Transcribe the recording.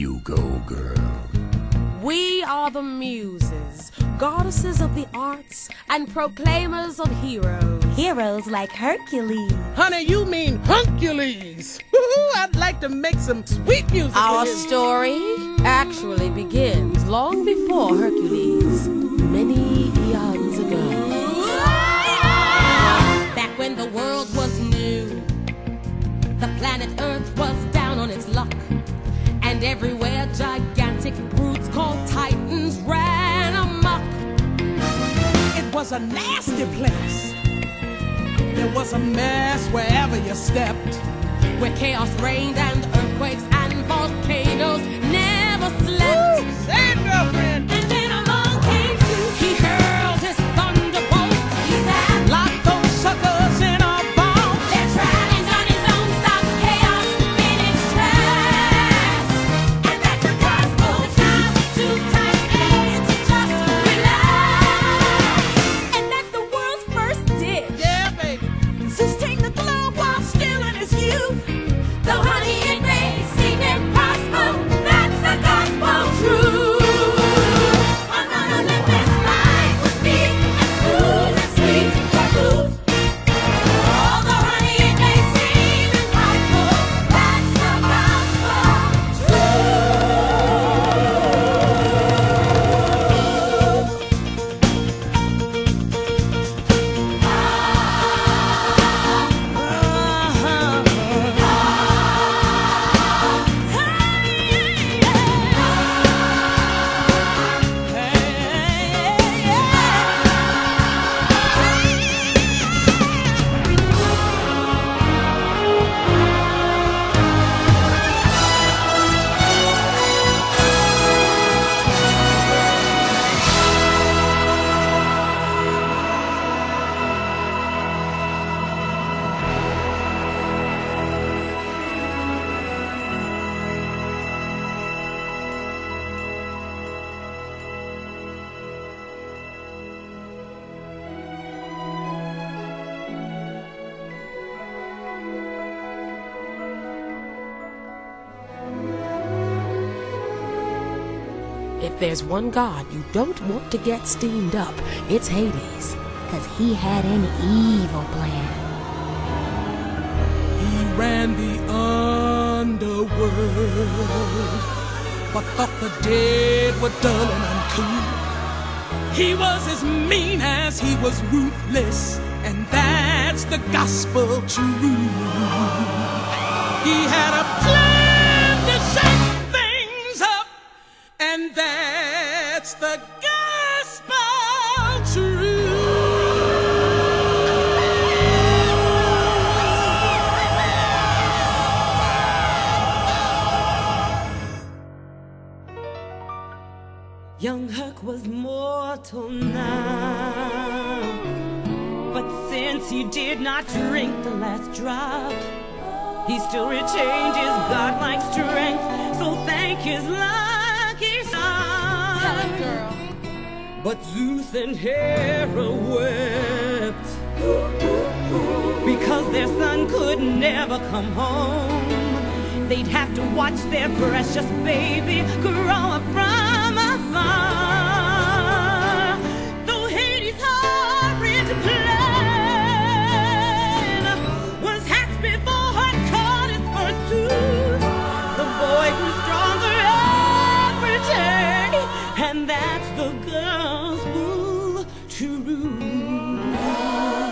You go, girl. We are the Muses, goddesses of the arts and proclaimers of heroes. Heroes like Hercules. Honey, you mean Hercules. I'd like to make some sweet music. Our story actually begins long before Hercules, many eons ago. Back when the world was new, the planet Earth was down on its luck. And everywhere gigantic brutes called Titans ran amok. It was a nasty place. There was a mess wherever you stepped. Where chaos reigned and earthquakes and volcanoes never slept. Woo! Say it, girlfriend! And then along came Zeus. He hurled his thunderbolt. He said, lock those suckers in a ball. They're trapped. And on his own stops chaos in its tracks. And that's because all the time is too tight and to just relax. And that's the world's first dish. Yeah, baby. Zeus take the globe while still in his youth. Though honey and rain seem impossible, that's the gospel truth. If there's one god you don't want to get steamed up, it's Hades. 'Cause he had an evil plan. He ran the underworld, but thought the dead were dull and uncouth. He was as mean as he was ruthless, and that's the gospel truth. He had a plan to shake. And that's the gospel truth. Young Herc was mortal now, but since he did not drink the last drop, he still retained his godlike strength. So thank his love. Girl. But Zeus and Hera wept because their son could never come home. They'd have to watch their precious baby grow up from afar. Though Hades' horrid plan was hatched before her caught his first tooth, the boy grew stronger every day. And that's the gospel truth.